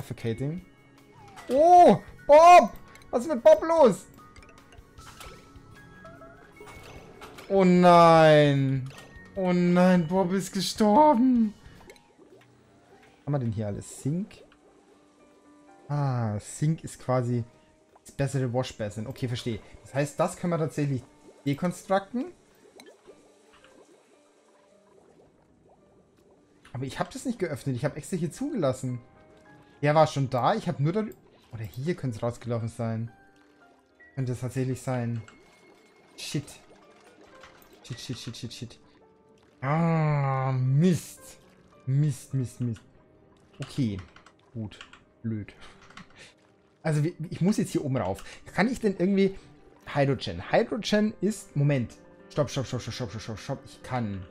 Suffocating. Oh, Bob! Was ist mit Bob los? Oh nein. Oh nein, Bob ist gestorben. Haben wir denn hier alles? Sink? Ah, Sink ist quasi das bessere Washbasin. Okay, verstehe. Das heißt, das können wir tatsächlich dekonstrukten. Aber ich habe das nicht geöffnet. Ich habe extra hier zugelassen. Der war schon da. Ich habe nur da... Oder hier könnte es rausgelaufen sein. Könnte es tatsächlich sein. Shit. Shit, shit, shit, shit, shit. Ah, Mist. Mist, Mist, Mist. Okay. Gut. Blöd. Also, ich muss jetzt hier oben rauf. Kann ich denn irgendwie... Hydrogen. Hydrogen ist... Moment. Stopp, stopp, stopp, stopp, stopp, stopp, stopp, stopp. Ich kann...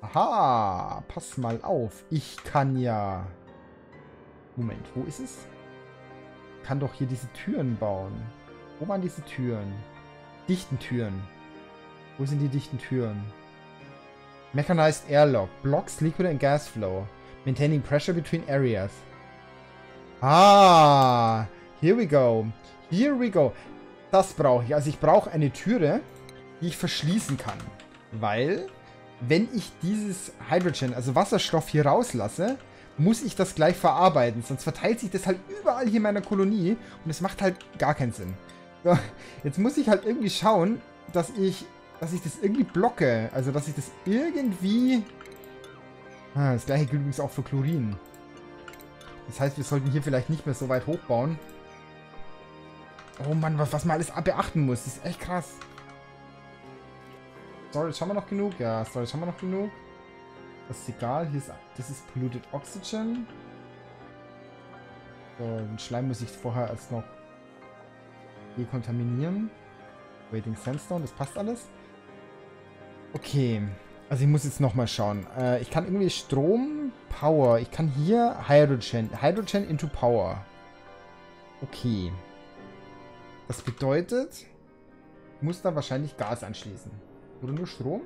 Aha. Pass mal auf. Ich kann ja... Moment, wo ist es? Ich kann doch hier diese Türen bauen. Wo waren diese Türen? Dichten Türen. Wo sind die dichten Türen? Mechanized Airlock. Blocks Liquid and Gas Flow. Maintaining pressure between areas. Ah, here we go. Here we go. Das brauche ich. Also ich brauche eine Türe, die ich verschließen kann. Weil, wenn ich dieses Hydrogen, also Wasserstoff hier rauslasse, muss ich das gleich verarbeiten. Sonst verteilt sich das halt überall hier in meiner Kolonie. Und es macht halt gar keinen Sinn. So, jetzt muss ich halt irgendwie schauen, dass ich das irgendwie blocke. Also, dass ich das irgendwie... Ah, das gleiche gilt übrigens auch für Chlorin. Das heißt, wir sollten hier vielleicht nicht mehr so weit hochbauen. Oh Mann, was man alles beachten muss. Das ist echt krass. Storage haben wir noch genug? Ja, Storage haben wir noch genug. Das ist egal. Hier ist, das ist Polluted Oxygen. So, den Schleim muss ich vorher erst noch dekontaminieren. Waiting Sandstone, das passt alles. Okay. Also ich muss jetzt nochmal schauen. Ich kann irgendwie Strom, Power. Ich kann hier Hydrogen. Hydrogen into Power. Okay. Das bedeutet, ich muss da wahrscheinlich Gas anschließen. Oder nur Strom?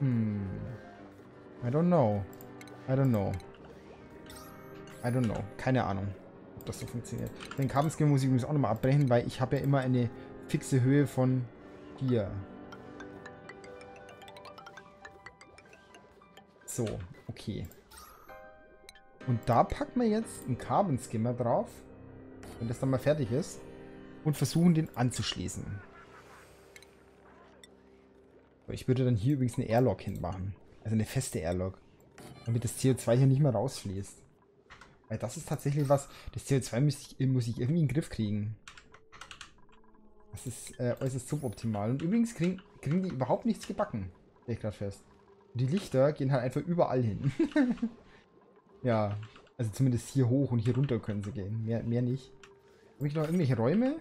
I don't know. I don't know. I don't know. Keine Ahnung, ob das so funktioniert. Den Carbon Skimmer muss ich übrigens auch nochmal abbrechen, weil ich habe ja immer eine fixe Höhe von 4. So, okay. Und da packen wir jetzt einen Carbon Skimmer drauf, wenn das dann mal fertig ist, und versuchen, den anzuschließen. Ich würde dann hier übrigens eine Airlock hinmachen. Also eine feste Airlock. Damit das CO2 hier nicht mehr rausfließt. Weil das ist tatsächlich was... Das CO2 muss ich irgendwie in den Griff kriegen. Das ist äußerst suboptimal. Und übrigens kriegen die überhaupt nichts gebacken. Stell ich gerade fest. Und die Lichter gehen halt einfach überall hin. Ja. Also zumindest hier hoch und hier runter können sie gehen. Mehr nicht. Habe ich noch irgendwelche Räume?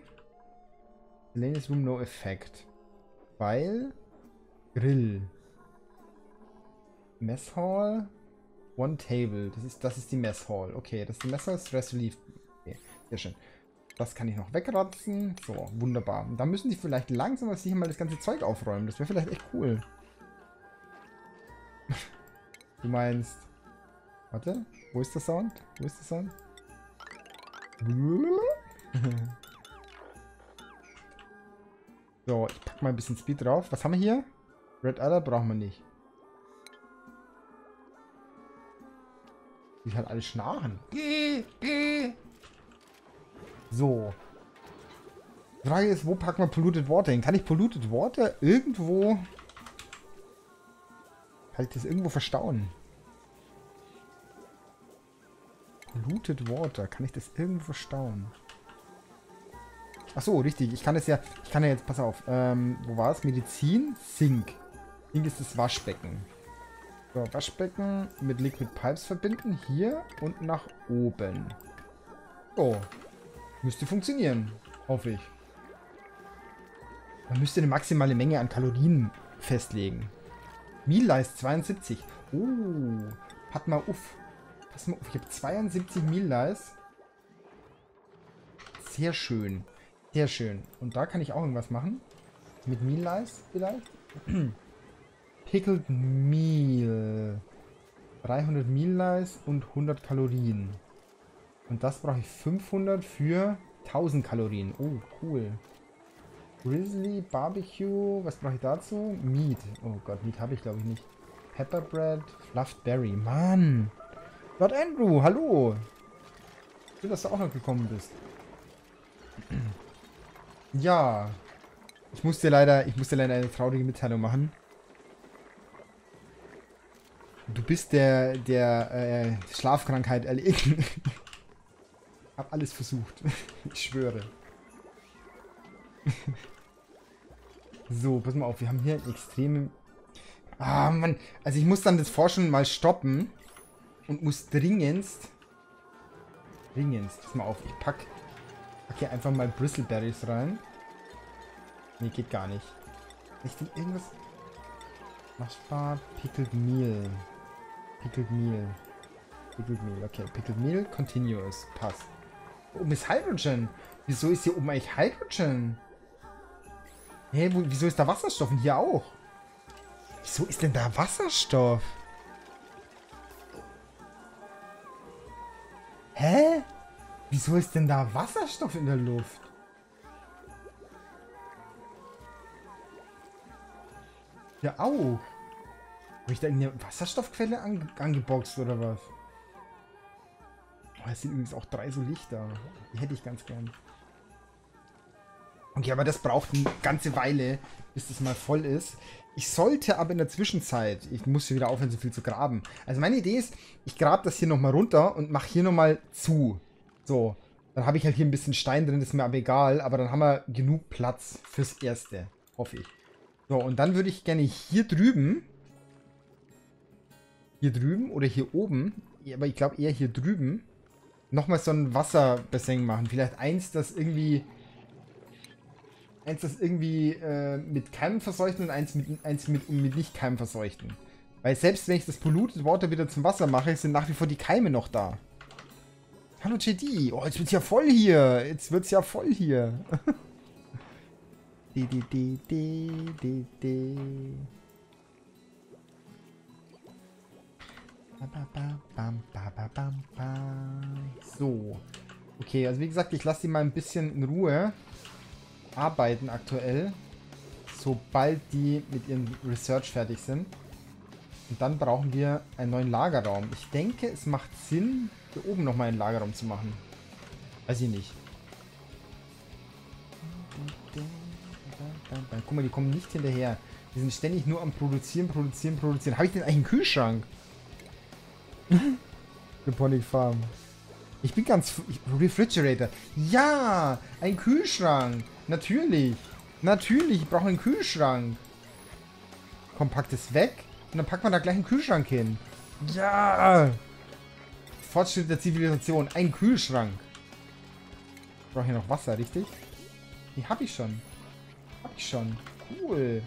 Ladies Room no effect. Weil... Grill. Messhall. One Table. Das ist die Messhall. Okay, das ist die Messhall. Stress Relief. Okay, sehr schön. Das kann ich noch wegratzen. So, wunderbar. Und dann müssen die vielleicht langsam sich mal das ganze Zeug aufräumen. Das wäre vielleicht echt cool. Du meinst... Warte, wo ist der Sound? Wo ist der Sound? So, ich pack mal ein bisschen Speed drauf. Was haben wir hier? Red Alert brauchen wir nicht. Die halt alle schnarchen. So. Die Frage ist, wo packen wir Polluted Water hin? Kann ich Polluted Water irgendwo... Kann ich das irgendwo verstauen? Polluted Water. Kann ich das irgendwo verstauen? Achso, richtig. Ich kann ja jetzt... Pass auf. Wo war es? Medizin? Sink. Sink ist das Waschbecken. So, Waschbecken mit Liquid Pipes verbinden. Hier und nach oben. Oh. Müsste funktionieren. Hoffe ich. Man müsste eine maximale Menge an Kalorien festlegen. Meal Lice 72. Oh. Pass mal auf. Pass mal auf. Ich habe 72 Meal Lice. Sehr schön. Sehr schön. Und da kann ich auch irgendwas machen. Mit Meal Lice vielleicht. Pickled Meal. 300 Meal Lice und 100 Kalorien. Und das brauche ich 500 für 1000 Kalorien. Oh, cool. Grizzly, Barbecue, was brauche ich dazu? Meat. Oh Gott, Meat habe ich glaube ich nicht. Pepperbread, Fluffed Berry. Mann! Lord Andrew, hallo! Schön, dass du auch noch gekommen bist. Ja. Ich musste leider eine traurige Mitteilung machen. Du bist der Schlafkrankheit erlegen. Hab alles versucht. Ich schwöre. So, pass mal auf. Wir haben hier einen extremen... Ah, Mann. Also ich muss dann das Forschen mal stoppen. Und muss dringendst... Pass mal auf. Ich pack hier einfach mal Bristleberries rein. Nee, geht gar nicht. Ist denn irgendwas... Machbar, Pickled Meal. Okay. Pickled Meal, Continuous. Passt. Oben ist Hydrogen. Wieso ist hier oben eigentlich Hydrogen? Hä, hey, wieso ist da Wasserstoff? Und hier auch. Wieso ist denn da Wasserstoff? Hä? Wieso ist denn da Wasserstoff in der Luft? Ja, auch. Habe ich da irgendeine Wasserstoffquelle angeboxt oder was? Oh, es sind übrigens auch 3 so Lichter. Die hätte ich ganz gern. Okay, aber das braucht eine ganze Weile, bis das mal voll ist. Ich sollte aber in der Zwischenzeit... Ich muss hier wieder aufhören, so viel zu graben. Also meine Idee ist, ich grabe das hier nochmal runter und mache hier nochmal zu. So, dann habe ich halt hier ein bisschen Stein drin, ist mir aber egal. Aber dann haben wir genug Platz fürs Erste, hoffe ich. So, und dann würde ich gerne hier drüben oder hier oben, aber ich glaube eher hier drüben, nochmal so ein Wasserbassin machen. Vielleicht eins, das irgendwie mit Keimen verseucht und eins mit nicht Keimen verseuchten. Weil selbst wenn ich das Polluted Water wieder zum Wasser mache, sind nach wie vor die Keime noch da. Hallo JD. Oh, jetzt wird's ja voll hier. So. Okay, also wie gesagt, ich lasse die mal ein bisschen in Ruhe arbeiten aktuell, sobald die mit ihrem Research fertig sind. Und dann brauchen wir einen neuen Lagerraum. Ich denke, es macht Sinn, hier oben nochmal einen Lagerraum zu machen. Weiß ich nicht. Guck mal, die kommen nicht hinterher. Die sind ständig nur am Produzieren. Habe ich denn eigentlich einen Kühlschrank? Eine Pony Farm. Ich bin ganz... Refrigerator. Ja! Ein Kühlschrank. Natürlich. Ich brauche einen Kühlschrank. Komm, pack das weg. Und dann packt man da gleich einen Kühlschrank hin. Ja! Fortschritt der Zivilisation. Ein Kühlschrank. Ich brauche hier noch Wasser, richtig? Die habe ich schon. Cool.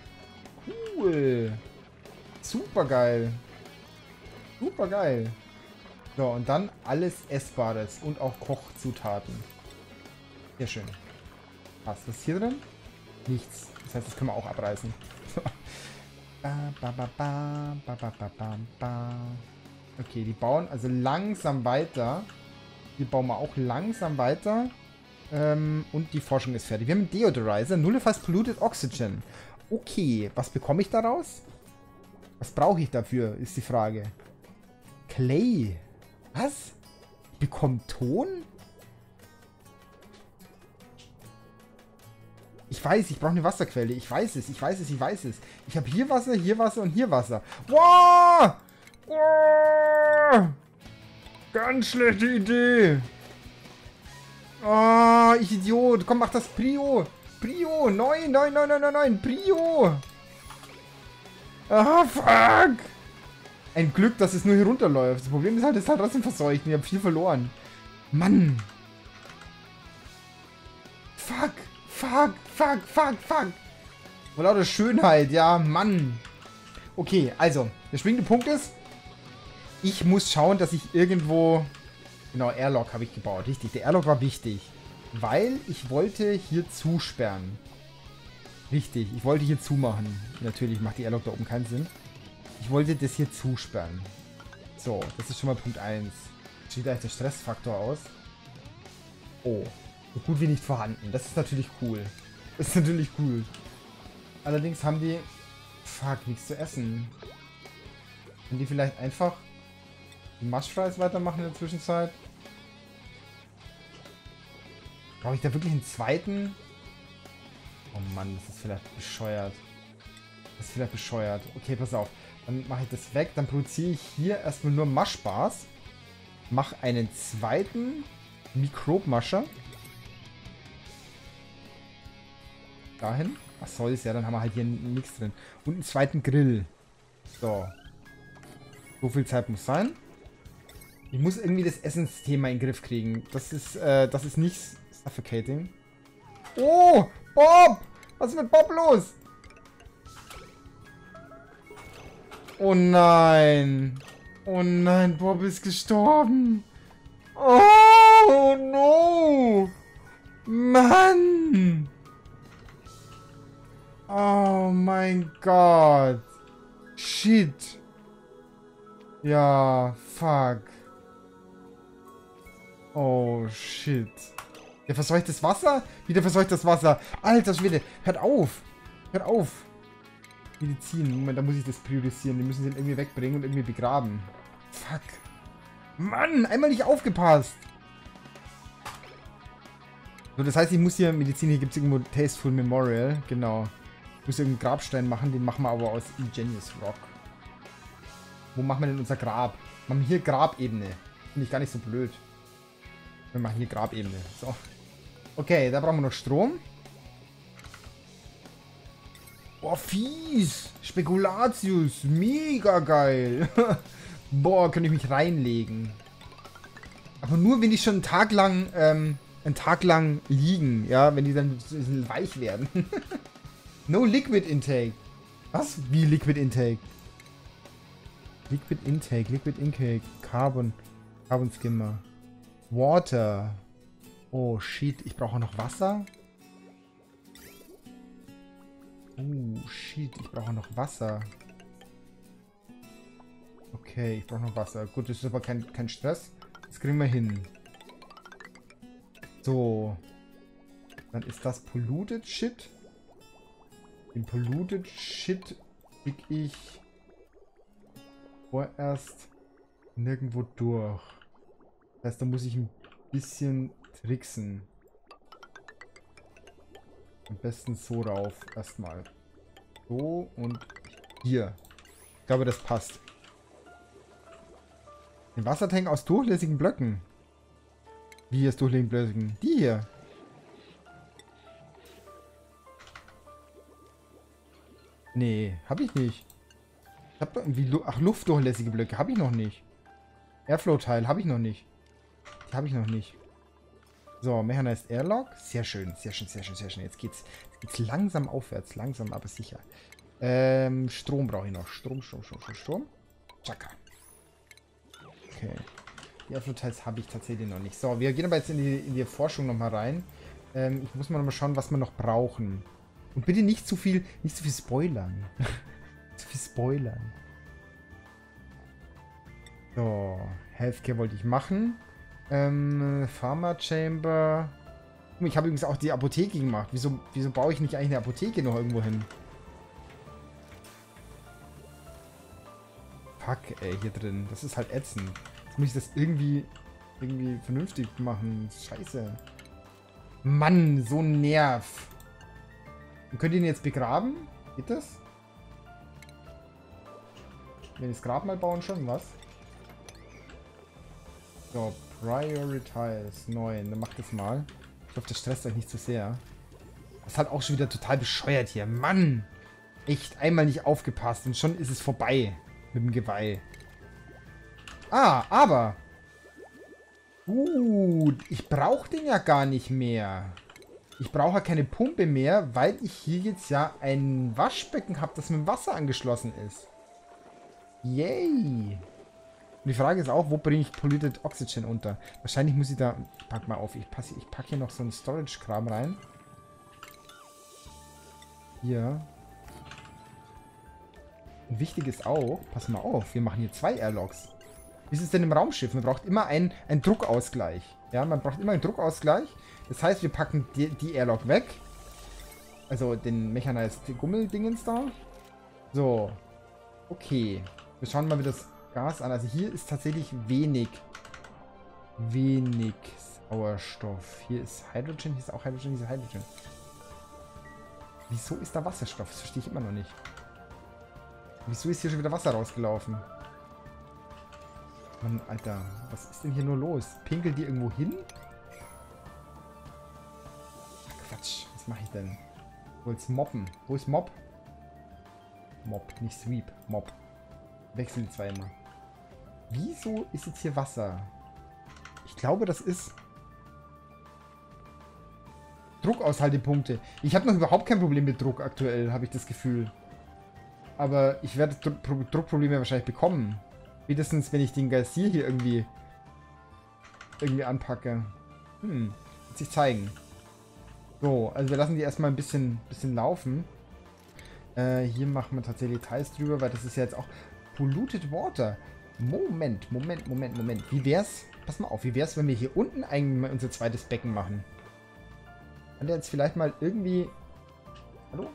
Super geil. So, und dann alles Essbares und auch Kochzutaten. Sehr schön. Passt. Was ist hier drin? Nichts. Das heißt, das können wir auch abreißen. Okay, die bauen also langsam weiter. Die bauen wir auch langsam weiter. Und die Forschung ist fertig. Wir haben einen Deodorizer. Nullified Polluted Oxygen. Okay, was bekomme ich daraus? Was brauche ich dafür, ist die Frage. Clay. Was? Ich bekomme Ton? Ich weiß, ich brauche eine Wasserquelle. Ich weiß es. Ich habe hier Wasser und hier Wasser. Wow! Wow! Ganz schlechte Idee. Oh, ich Idiot. Komm, mach das Prio. Prio. Nein. Prio. Ah, fuck. Ein Glück, dass es nur hier runterläuft. Das Problem ist halt, es ist halt trotzdem verseucht. Ich habe viel verloren. Mann. Fuck. Oh, lauter Schönheit. Ja, Mann. Okay, also. Der springende Punkt ist, ich muss schauen, dass ich irgendwo... Genau, Airlock habe ich gebaut, richtig. Der Airlock war wichtig, weil ich wollte hier zusperren. Richtig, ich wollte hier zumachen. Natürlich macht die Airlock da oben keinen Sinn. Ich wollte das hier zusperren. So, das ist schon mal Punkt 1. Steht da jetzt der Stressfaktor aus? Oh, so gut wie nicht vorhanden. Das ist natürlich cool. Das ist natürlich cool. Allerdings haben die... Fuck, nichts zu essen. Können die vielleicht einfach die Mushfries weitermachen in der Zwischenzeit? Brauche ich da wirklich einen zweiten? Oh Mann, das ist vielleicht bescheuert. Das ist vielleicht bescheuert. Okay, pass auf. Dann mache ich das weg. Dann produziere ich hier erstmal nur Mushbars. Mache einen zweiten Mikrob-Mascher. Dahin. Was soll's, ja, dann haben wir halt hier nichts drin. Und einen zweiten Grill. So. So viel Zeit muss sein. Ich muss irgendwie das Essensthema in den Griff kriegen. Das ist nicht suffocating. Oh, Bob! Was ist mit Bob los? Oh nein. Oh nein, Bob ist gestorben. Oh no. Mann. Oh mein Gott. Shit. Ja, fuck. Oh, shit. Der verseuchtes Wasser? Wieder verseuchtes Wasser. Alter Schwede, hört auf. Hört auf. Medizin. Moment, da muss ich das priorisieren. Die müssen sie irgendwie wegbringen und irgendwie begraben. Fuck. Mann, einmal nicht aufgepasst. So, das heißt, ich muss hier Medizin, hier gibt es irgendwo Tasteful Memorial. Genau. Ich muss irgendeinen Grabstein machen, den machen wir aber aus Ingenious Rock. Wo machen wir denn unser Grab? Wir machen hier Grabebene. Finde ich gar nicht so blöd. Wir machen hier Grabebene. So. Okay, da brauchen wir noch Strom. Boah, fies. Spekulatius. Mega geil. Boah, könnte ich mich reinlegen. Aber nur, wenn die schon einen Tag lang liegen. Ja, wenn die dann weich werden. No Liquid Intake. Was? Wie Liquid Intake? Liquid Intake, Liquid Intake, Carbon Skimmer, Water. Oh shit, ich brauche noch Wasser. Oh shit, ich brauche noch Wasser. Okay, ich brauche noch Wasser. Gut, das ist aber kein Stress. Das kriegen wir hin. So. Dann ist das Polluted Shit. Den Polluted Shit krieg ich vorerst nirgendwo durch. Das heißt, da muss ich ein bisschen tricksen. Am besten so rauf. Erstmal. So und hier. Ich glaube, das passt. Den Wassertank aus durchlässigen Blöcken. Wie aus durchlässigen Blöcken? Die hier. Nee, habe ich nicht. Ich hab irgendwie luftdurchlässige Blöcke. Habe ich noch nicht. Airflow-Teil habe ich noch nicht. Die habe ich noch nicht. So, Mechanized Airlock. Sehr schön, sehr schön, sehr schön, sehr schön. Jetzt geht's langsam aufwärts. Langsam, aber sicher. Strom brauche ich noch. Strom. Chaka. Okay. Die Airflow-Teils habe ich tatsächlich noch nicht. So, wir gehen aber jetzt in die Forschung nochmal rein. Ich muss mal nochmal schauen, was wir noch brauchen. Und bitte nicht zu viel spoilern. Spoilern. So, Healthcare wollte ich machen. Pharma Chamber. Ich habe übrigens auch die Apotheke gemacht. Wieso baue ich nicht eigentlich eine Apotheke noch irgendwo hin? Fuck, ey, hier drin. Das ist halt ätzend. Jetzt muss ich das irgendwie vernünftig machen. Scheiße. Mann, so ein Nerv. Und könnt ihr ihn jetzt begraben? Geht das? Wenn ich das Grab mal bauen, schon was. So, Prioritize 9. Dann macht das mal. Ich hoffe, das stresst euch nicht zu sehr. Das ist halt auch schon wieder total bescheuert hier. Mann! Echt, einmal nicht aufgepasst und schon ist es vorbei mit dem Geweih. Ah, aber... Gut, ich brauche den ja gar nicht mehr. Ich brauche ja keine Pumpe mehr, weil ich hier jetzt ja ein Waschbecken habe, das mit Wasser angeschlossen ist. Yay! Und die Frage ist auch, wo bringe ich Polluted Oxygen unter? Wahrscheinlich muss ich da... Pack mal auf, ich packe hier noch so einen Storage-Kram rein. Hier. Und wichtig ist auch, pass mal auf, wir machen hier zwei Airlocks. Wie ist es denn im Raumschiff? Man braucht immer einen Druckausgleich. Ja, man braucht immer einen Druckausgleich. Das heißt, wir packen die Airlock weg. Also den Mechanized Gummel-Dingens da. So. Okay. Wir schauen mal wieder das Gas an. Also hier ist tatsächlich wenig Sauerstoff. Hier ist Hydrogen, hier ist auch Hydrogen, hier ist Hydrogen. Wieso ist da Wasserstoff? Das verstehe ich immer noch nicht. Wieso ist hier schon wieder Wasser rausgelaufen? Mann, Alter, was ist denn hier nur los? Pinkelt die irgendwo hin? Ach, Quatsch, was mache ich denn? Ich wollte es mobben. Wo ist Mob? Mob, nicht Sweep. Mob. Wechseln die zwei immer. Wieso ist jetzt hier Wasser? Ich glaube, das ist... Druckaushaltepunkte. Ich habe noch überhaupt kein Problem mit Druck aktuell, habe ich das Gefühl. Aber ich werde Druckprobleme wahrscheinlich bekommen. Spätestens, wenn ich den Geysir hier irgendwie anpacke. Hm, wird sich zeigen. So, also wir lassen die erstmal ein bisschen laufen. Hier machen wir tatsächlich Details drüber, weil das ist ja jetzt auch Polluted Water. Moment. Wie wär's? Pass mal auf, wie wär's, wenn wir hier unten eigentlich mal unser zweites Becken machen? Kann der jetzt vielleicht mal irgendwie... Hallo?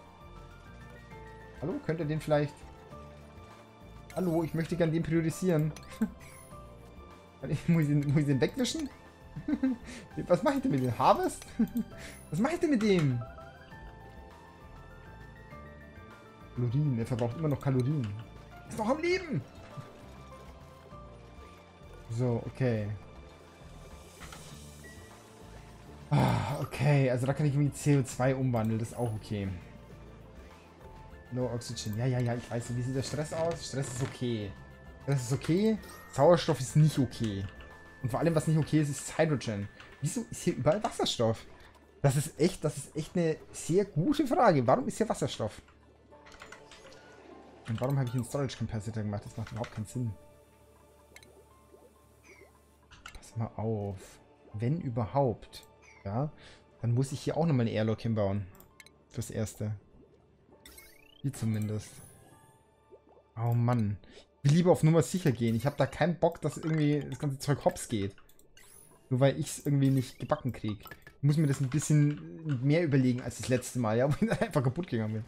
Hallo? Könnt ihr den vielleicht... Hallo, ich möchte gern den priorisieren. Muss ich den wegwischen? Was mache ich denn mit dem Harvest? Was mache ich denn mit dem? Kalorien, er verbraucht immer noch Kalorien. Ist noch am Leben! So, okay. Ah, okay, also da kann ich irgendwie CO2 umwandeln, das ist auch okay. No Oxygen. Ja, ich weiß nicht, wie sieht der Stress aus? Stress ist okay. Stress ist okay, Sauerstoff ist nicht okay. Und vor allem, was nicht okay ist, ist Hydrogen. Wieso ist hier überall Wasserstoff? Das ist echt eine sehr gute Frage. Warum ist hier Wasserstoff? Und warum habe ich einen Storage Capacitor gemacht? Das macht überhaupt keinen Sinn. Pass mal auf. Wenn überhaupt, ja, dann muss ich hier auch nochmal eine Airlock hinbauen. Fürs Erste. Hier zumindest. Oh Mann. Ich will lieber auf Nummer sicher gehen. Ich habe da keinen Bock, dass irgendwie das ganze Zeug hops geht. Nur weil ich es irgendwie nicht gebacken kriege. Ich muss mir das ein bisschen mehr überlegen als das letzte Mal, ja, wo ich einfach kaputt gegangen bin.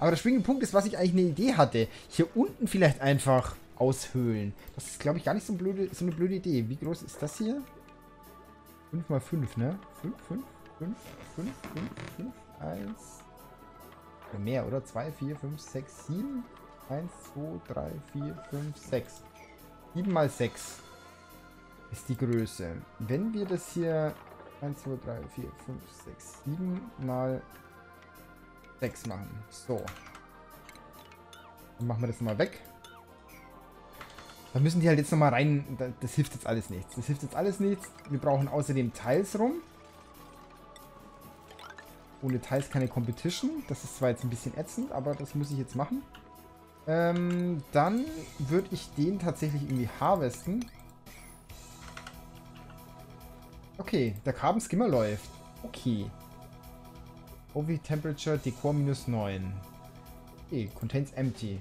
Aber der springende Punkt ist, was ich eigentlich eine Idee hatte. Hier unten vielleicht einfach aushöhlen. Das ist, glaube ich, gar nicht so eine blöde Idee. Wie groß ist das hier? 5×5, ne? 5, 1. Oder mehr, oder? 2, 4, 5, 6, 7. 1, 2, 3, 4, 5, 6. 7×6 ist die Größe. Wenn wir das hier 1, 2, 3, 4, 5, 6, 7×6 machen. So. Dann machen wir das mal weg. Da müssen die halt jetzt nochmal rein. Das hilft jetzt alles nichts. Wir brauchen außerdem Tiles rum. Ohne Tiles keine Competition. Das ist zwar jetzt ein bisschen ätzend, aber das muss ich jetzt machen. Dann würde ich den tatsächlich irgendwie harvesten. Okay, der Carbon Skimmer läuft. Okay. OV Temperature, Decor -9. Okay, Contains Empty.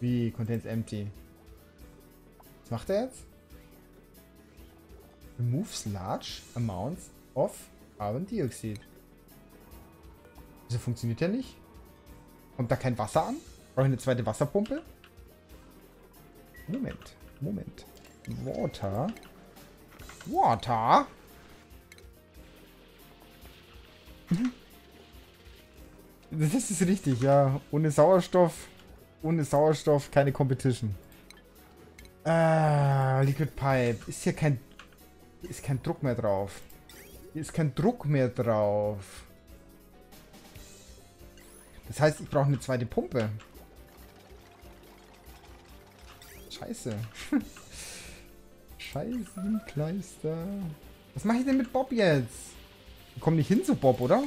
Wie, Contains Empty? Was macht er jetzt? Removes large amounts of Carbon Dioxide. Wieso funktioniert der nicht? Kommt da kein Wasser an? Brauche ich eine zweite Wasserpumpe? Moment. Water? Das ist richtig, ja. Ohne Sauerstoff, keine Competition. Liquid Pipe. Ist hier kein... Hier ist kein Druck mehr drauf. Das heißt, ich brauche eine zweite Pumpe. Scheiße. Scheißenkleister. Was mache ich denn mit Bob jetzt? Die kommen nicht hin zu Bob, oder?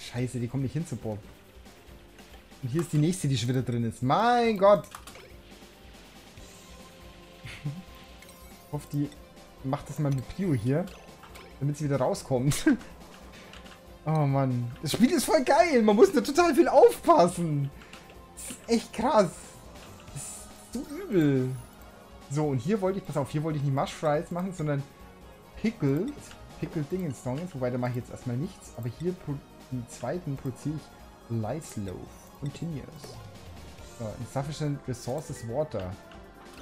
Scheiße, die kommen nicht hin zu Bob. Und hier ist die nächste, die schon wieder drin ist. Mein Gott. Ich hoffe, die macht das mal mit Prio hier. Damit sie wieder rauskommt. Oh Mann. Das Spiel ist voll geil. Man muss da total viel aufpassen. Das ist echt krass. Das ist so übel. So, und hier wollte ich, pass auf, hier wollte ich nicht Mush Fries machen, sondern Pickled Dingens-Dongens, wobei da mache ich jetzt erstmal nichts, aber hier im zweiten produziere ich Lice Loaf. Continuous. So, insufficient resources water.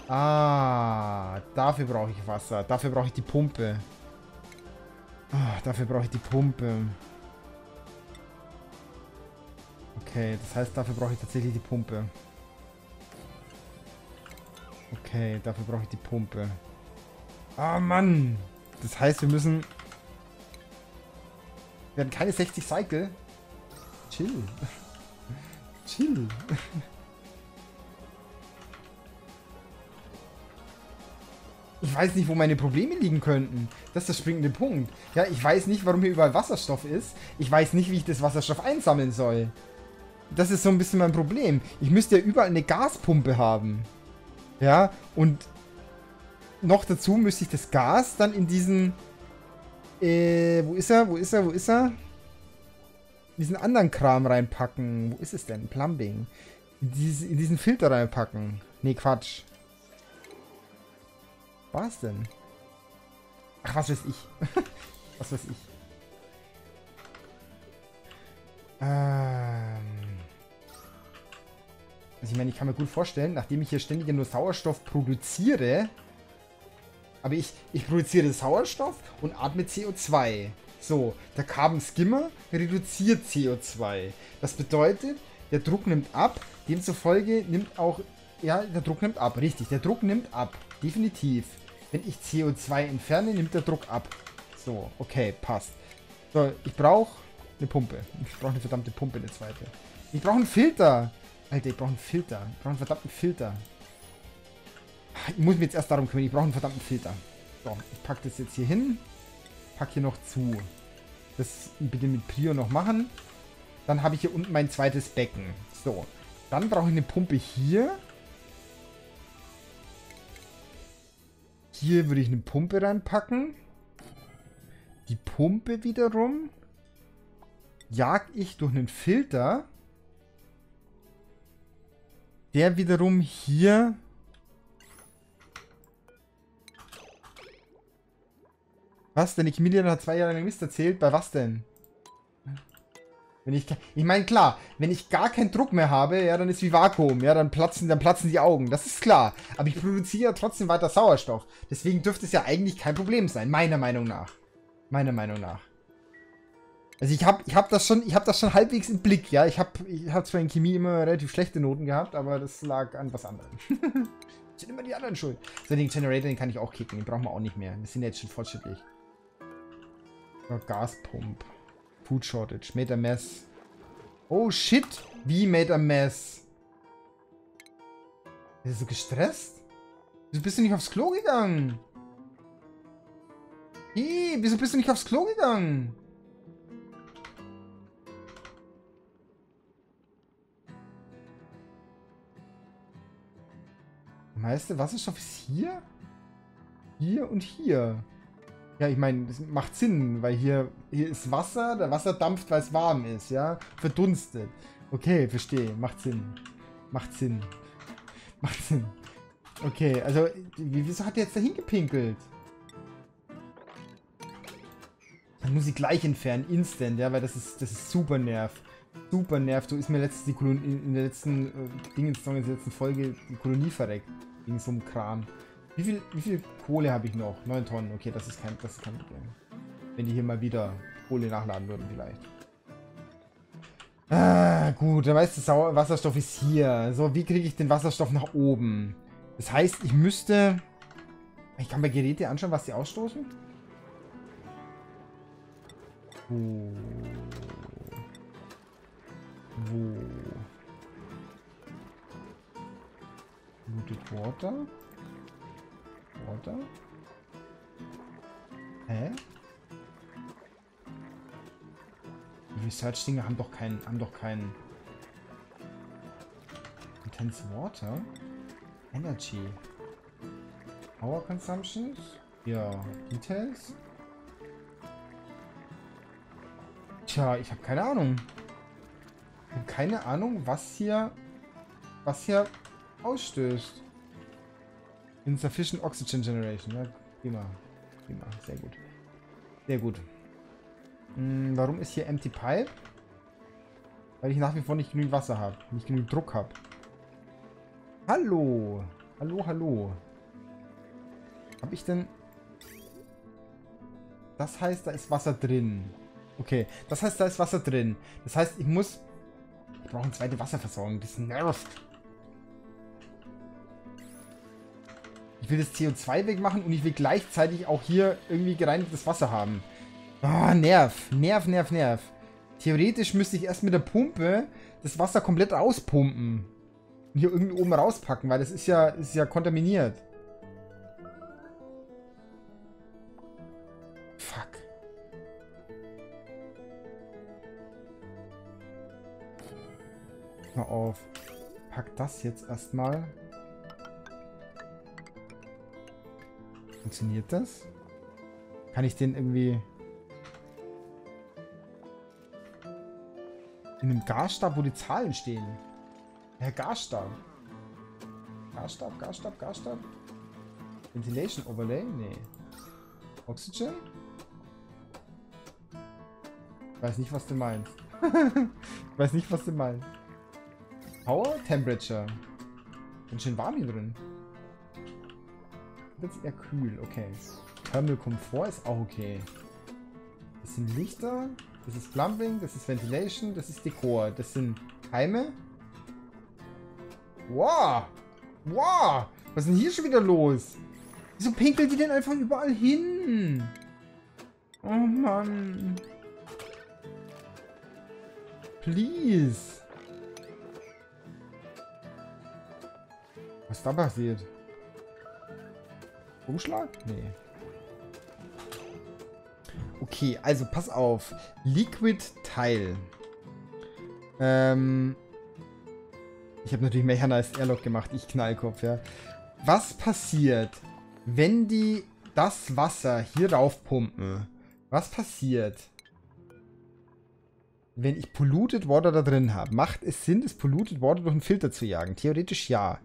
Ah, dafür brauche ich Wasser. Dafür brauche ich die Pumpe. Ah, dafür brauche ich die Pumpe. Okay, das heißt, dafür brauche ich tatsächlich die Pumpe. Okay, dafür brauche ich die Pumpe. Ah, Mann! Das heißt, wir müssen... Wir haben keine 60 Cycle. Chill. Chill. Ich weiß nicht, wo meine Probleme liegen könnten. Das ist der springende Punkt. Ja, ich weiß nicht, warum hier überall Wasserstoff ist. Ich weiß nicht, wie ich das Wasserstoff einsammeln soll. Das ist so ein bisschen mein Problem. Ich müsste ja überall eine Gaspumpe haben. Ja, und noch dazu müsste ich das Gas dann in diesen... wo ist er? Wo ist er? Wo ist er? Diesen anderen Kram reinpacken. Wo ist es denn? Plumbing. In diesen Filter reinpacken. Nee, Quatsch. Was denn? Ach, was weiß ich. Was weiß ich. Also ich meine, ich kann mir gut vorstellen, nachdem ich hier ständig nur Sauerstoff produziere... Aber ich produziere Sauerstoff und atme CO2. So, der Carbon Skimmer reduziert CO2. Das bedeutet, der Druck nimmt ab, demzufolge nimmt auch... Ja, der Druck nimmt ab, richtig. Der Druck nimmt ab, definitiv. Wenn ich CO2 entferne, nimmt der Druck ab. So, okay, passt. So, ich brauche eine Pumpe. Ich brauche eine verdammte Pumpe, eine zweite. Ich brauche einen Filter. Alter, ich brauche einen Filter. Ich brauche einen verdammten Filter. Ich muss mich jetzt erst darum kümmern. Ich brauche einen verdammten Filter. So, ich packe das jetzt hier hin. Packe hier noch zu. Das bitte mit Prio noch machen. Dann habe ich hier unten mein zweites Becken. So, dann brauche ich eine Pumpe hier. Hier würde ich eine Pumpe reinpacken. Die Pumpe wiederum jag ich durch einen Filter. Der wiederum hier was denn? Ich hat 2 Jahre lang Mist erzählt. Bei was denn? Wenn ich meine, klar, wenn ich gar keinen Druck mehr habe, ja, dann ist wie Vakuum, ja, dann platzen die Augen, das ist klar. Aber ich produziere ja trotzdem weiter Sauerstoff. Deswegen dürfte es ja eigentlich kein Problem sein, meiner Meinung nach. Meiner Meinung nach. Also ich hab das schon halbwegs im Blick, ja. Ich hab zwar in Chemie immer relativ schlechte Noten gehabt, aber das lag an was anderem. Sind immer die anderen schuld. So, den Generator, den kann ich auch kicken, den brauchen wir auch nicht mehr. Wir sind ja jetzt schon fortschrittlich. So, Gaspump. Food Shortage. Made a mess. Oh shit. Wie made a mess? Bist du so gestresst? Wieso bist du nicht aufs Klo gegangen? Hey, wieso bist du nicht aufs Klo gegangen? Der meiste Wasserstoff ist hier? Hier und hier. Ja, ich meine, es macht Sinn, weil hier ist Wasser, der Wasser dampft, weil es warm ist, ja? Verdunstet. Okay, verstehe. Macht Sinn. Macht Sinn. Macht Sinn. Okay, also, wieso hat er jetzt da hingepinkelt? Dann muss ich gleich entfernen, instant, ja, weil das ist super nerv. Super nerv. So ist mir letztens die Kolonie, in der letzten Dingensong, in der letzten Folge die Kolonie verreckt. Wegen so einem Kram. Wie viel Kohle habe ich noch? 9 Tonnen. Okay, das ist kein Problem. Wenn die hier mal wieder Kohle nachladen würden vielleicht. Ah, gut. Der meiste Wasserstoff ist hier. So, wie kriege ich den Wasserstoff nach oben? Das heißt, ich müsste... Ich kann bei Geräte anschauen, was die ausstoßen. Wo? Polluted Water? Water? Hä? Die Research-Dinger haben doch keinen... Intense Water? Energy. Power Consumptions? Ja. Details? Tja, ich habe keine Ahnung. Ich habe keine Ahnung, was hier ausstößt. Insufficient Oxygen Generation. Ja, prima. Prima. Sehr gut. Sehr gut. Hm, warum ist hier Empty Pipe? Weil ich nach wie vor nicht genügend Wasser habe. Nicht genügend Druck habe. Hallo. Hallo, hallo. Hab ich denn... Das heißt, da ist Wasser drin. Okay. Das heißt, da ist Wasser drin. Das heißt, ich muss... Ich brauche eine zweite Wasserversorgung. Das nervt. Ich will das CO2 wegmachen und ich will gleichzeitig auch hier irgendwie gereinigtes Wasser haben. Ah, nerv. Nerv, nerv, nerv. Theoretisch müsste ich erst mit der Pumpe das Wasser komplett rauspumpen. Und hier irgendwie oben rauspacken, weil das ist ja kontaminiert. Fuck. Mal auf. Pack das jetzt erstmal. Funktioniert das? Kann ich den irgendwie... In einem Gasstab, wo die Zahlen stehen? Ja, Gasstab. Gasstab, Gasstab, Gasstab. Ventilation overlay? Nee. Oxygen? Ich weiß nicht, was du meinst. Ich weiß nicht, was du meinst. Power? Temperature. Ganz schön warm hier drin. Jetzt eher kühl, okay. Thermal Komfort ist auch okay. Das sind Lichter, das ist Plumbing, das ist Ventilation, das ist Dekor, das sind Keime. Wow! Wow! Was ist denn hier schon wieder los? Wieso pinkeln die denn einfach überall hin? Oh Mann. Please. Was da passiert? Umschlag? Nee. Okay, also pass auf. Liquid Tile. Ich habe natürlich Mechanized Airlock gemacht. Ich Knallkopf, ja. Was passiert, wenn die das Wasser hier raufpumpen? Was passiert, wenn ich Polluted Water da drin habe? Macht es Sinn, das Polluted Water durch einen Filter zu jagen? Theoretisch ja.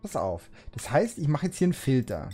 Pass auf. Das heißt, ich mache jetzt hier einen Filter.